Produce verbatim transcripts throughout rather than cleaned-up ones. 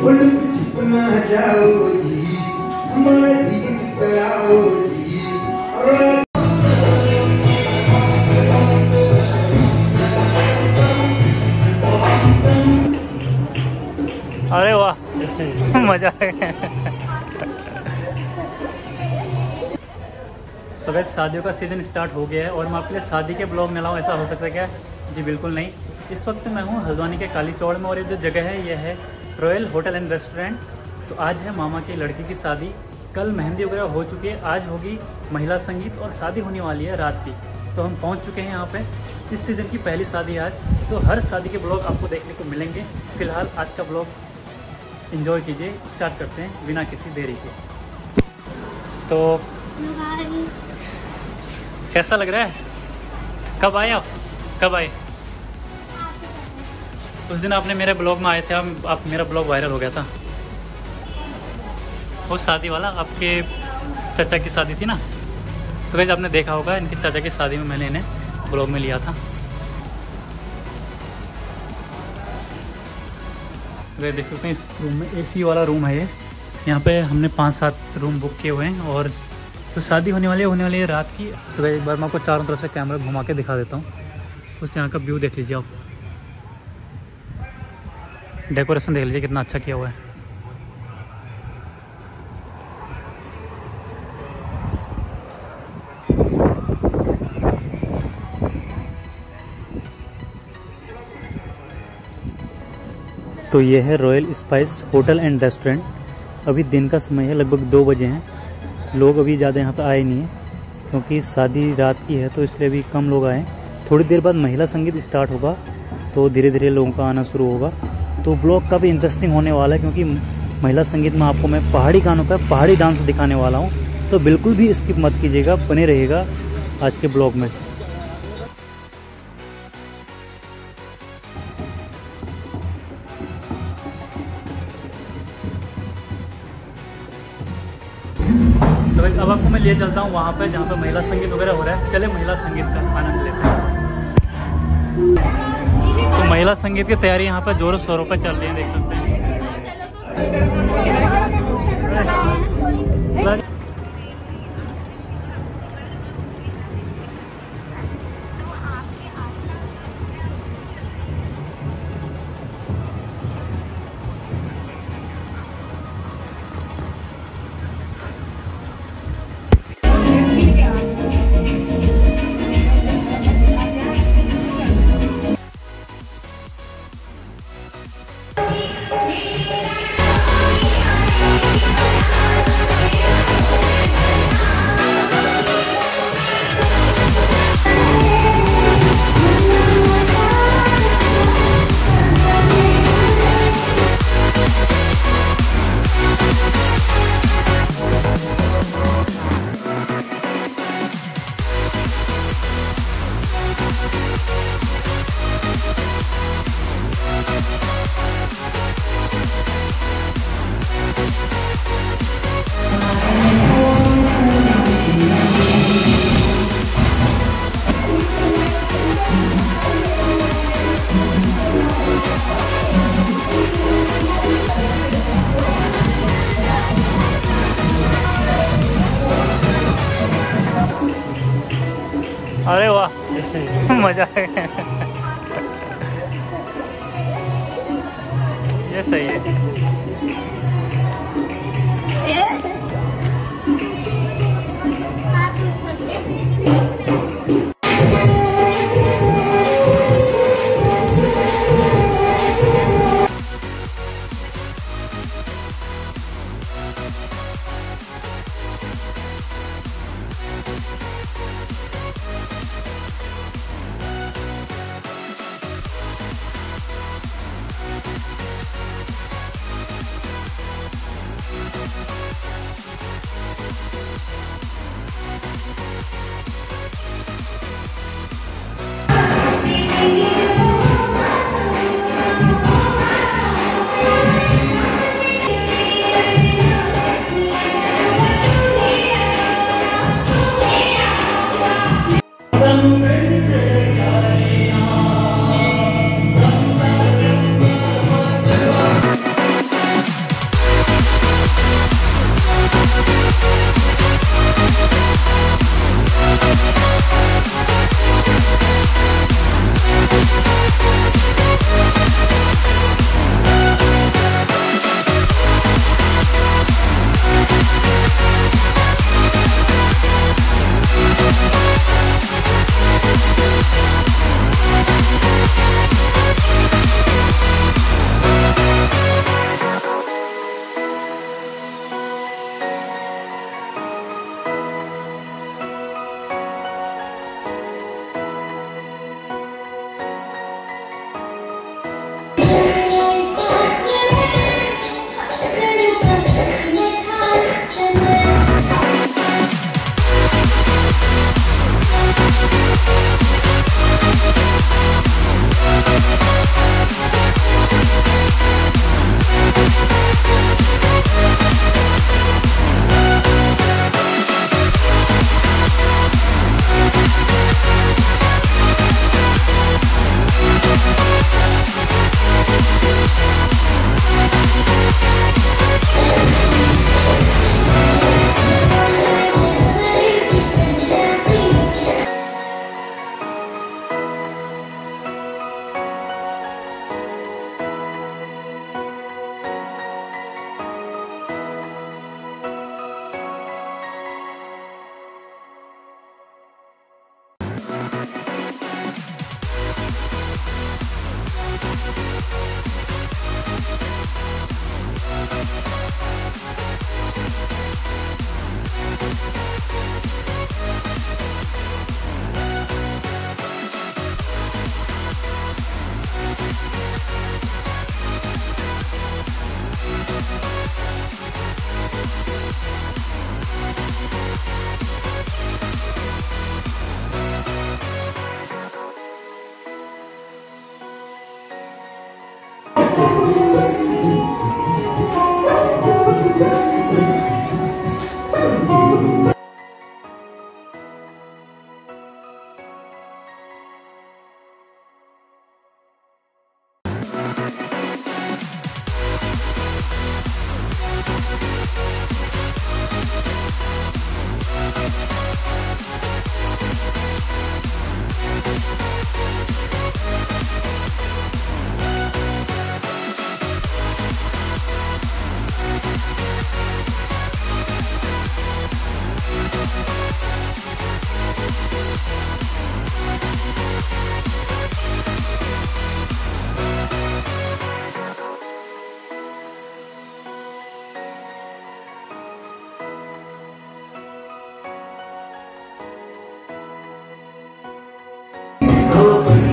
छिपना जाओ जी हमारे दीप पे आओ जी। और अरे वाह मजा आ गया। सो गाइस शादियों का सीज़न स्टार्ट हो गया है और मैं आपके लिए शादी के ब्लॉग में लाऊं, ऐसा हो सकता है क्या? जी बिल्कुल नहीं। इस वक्त मैं हूँ हल्द्वानी के कालीचौड़ में और ये जो जगह है यह है रॉयल होटल एंड रेस्टोरेंट। तो आज है मामा की लड़की की शादी, कल मेहंदी वगैरह हो चुकी है, आज होगी महिला संगीत और शादी होने वाली है रात की। तो हम पहुँच चुके हैं यहाँ पर, इस सीज़न की पहली शादी आज। तो हर शादी के ब्लॉग आपको देखने को मिलेंगे। फिलहाल आज का ब्लॉग एंजॉय कीजिए, स्टार्ट करते हैं बिना किसी देरी के। तो कैसा लग रहा है? कब आए आप? कब आए? उस दिन आपने मेरे ब्लॉग में आए थे, आप, आप मेरा ब्लॉग वायरल हो गया था, वो शादी वाला, आपके चाचा की शादी थी ना। तो वैसे आपने देखा होगा इनके चाचा की शादी में मैंने इन्हें ब्लॉग में लिया था। वे देख सकते हैं इस रूम में एसी वाला रूम है ये, यहाँ पे हमने पांच सात रूम बुक किए हुए हैं। और तो शादी होने वाली है होने वाली है रात की। तो एक बार मैं आपको चारों तरफ से कैमरा घुमा के दिखा देता हूँ। उस यहाँ का व्यू देख लीजिए आप, डेकोरेशन देख लीजिए कितना अच्छा किया हुआ है। तो ये है royal spice hotel and restaurant. अभी दिन का समय है, लगभग दो बजे हैं। लोग अभी ज़्यादा यहाँ पर आए नहीं हैं क्योंकि शादी रात की है, तो इसलिए अभी कम लोग आए। थोड़ी देर बाद महिला संगीत स्टार्ट होगा तो धीरे धीरे लोगों का आना शुरू होगा। तो ब्लॉग काफ़ी इंटरेस्टिंग होने वाला है क्योंकि महिला संगीत में आपको मैं पहाड़ी गानों का पहाड़ी डांस दिखाने वाला हूँ। तो बिल्कुल भी स्किप मत कीजिएगा, बने रहेगा आज के ब्लॉग में। तो वैसे अब आपको मैं ले चलता हूँ वहाँ पर जहाँ पर महिला संगीत वगैरह हो रहा है। चले महिला संगीत का आनंद लेते हैं। तो महिला संगीत की तैयारी यहाँ पर जोरों शोरों पर चल रही है, देख सकते हैं। अरे वाह मजा है। ये सही है।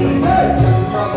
यहाँ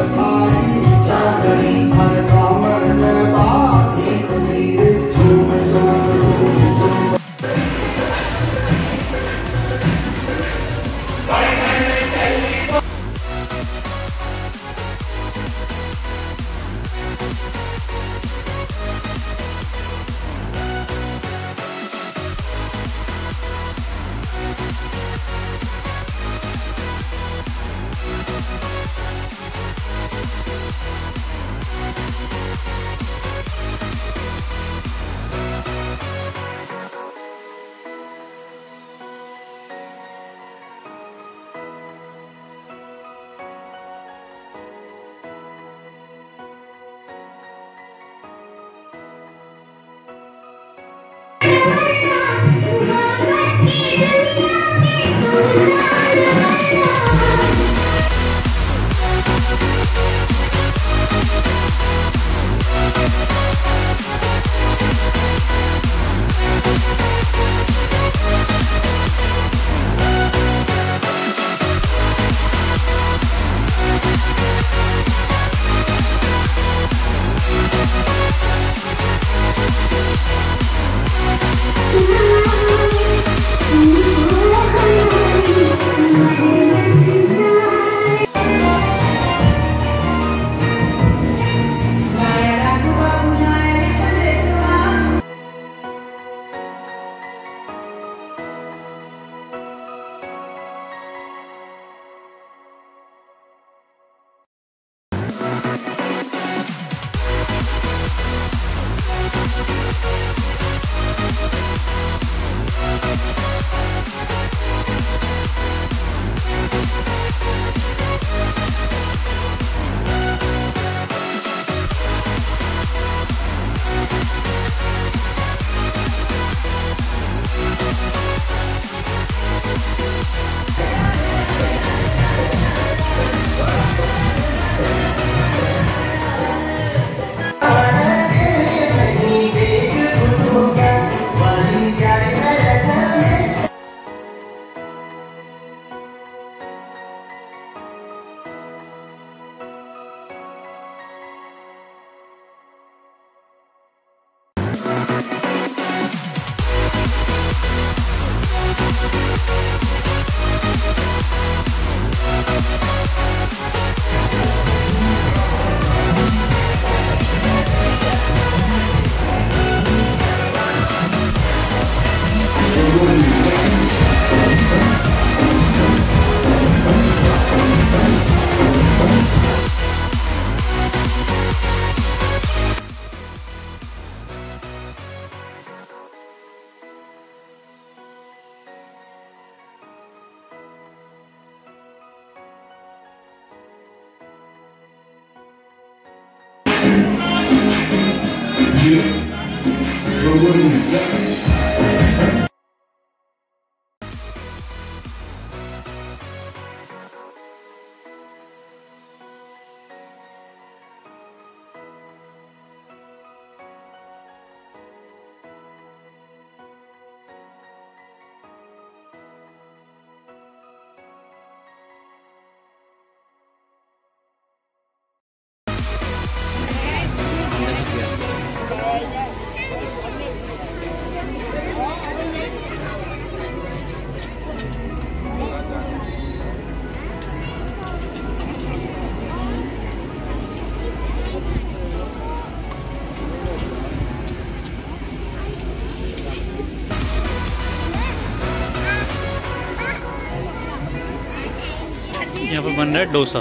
पर बन रहा है डोसा,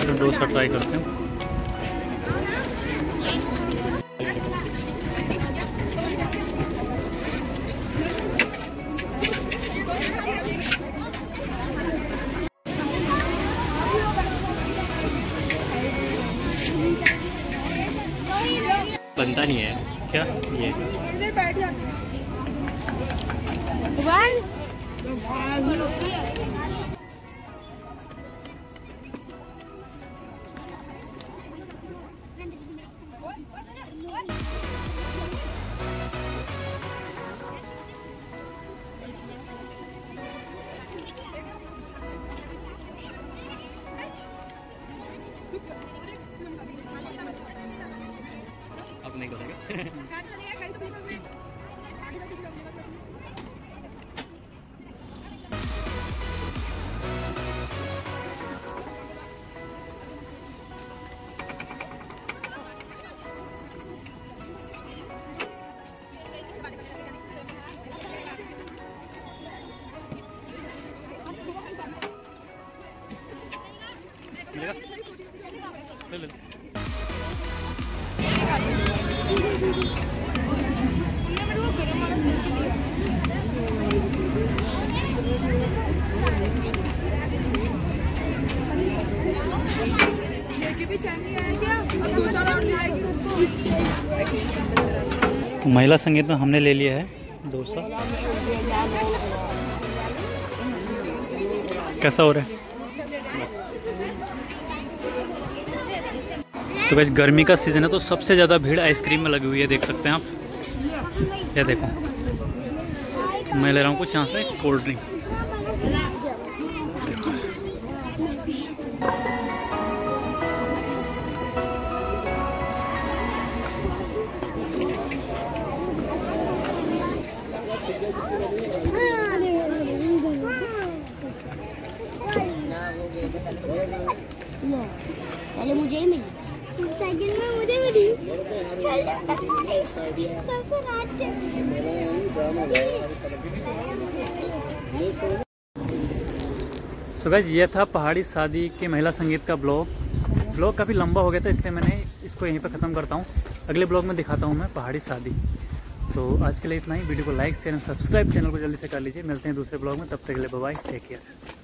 चलो डोसा ट्राई करते हैं। बनता नहीं है क्या ये? ले ले महिला संगीत में हमने ले लिया है डोसा। कैसा हो रहा है? तो वैसे गर्मी का सीज़न है तो सबसे ज़्यादा भीड़ आइसक्रीम में लगी हुई है, देख सकते हैं आप। ये देखो मैं ले रहा हूँ कुछ यहाँ से कोल्ड ड्रिंक। पहले मुझे ही मिली साइकिल में, मुझे मिली सुबह। ये था पहाड़ी शादी के महिला संगीत का ब्लॉग। ब्लॉग काफ़ी लंबा हो गया था इसलिए मैंने इसको यहीं पर ख़त्म करता हूँ। अगले ब्लॉग में दिखाता हूँ मैं पहाड़ी शादी। तो आज के लिए इतना ही। वीडियो को लाइक शेयर सब्सक्राइब, चैनल को जल्दी से कर लीजिए। मिलते हैं दूसरे ब्लॉग में, तब तक के लिए बाय बाय, टेक केयर।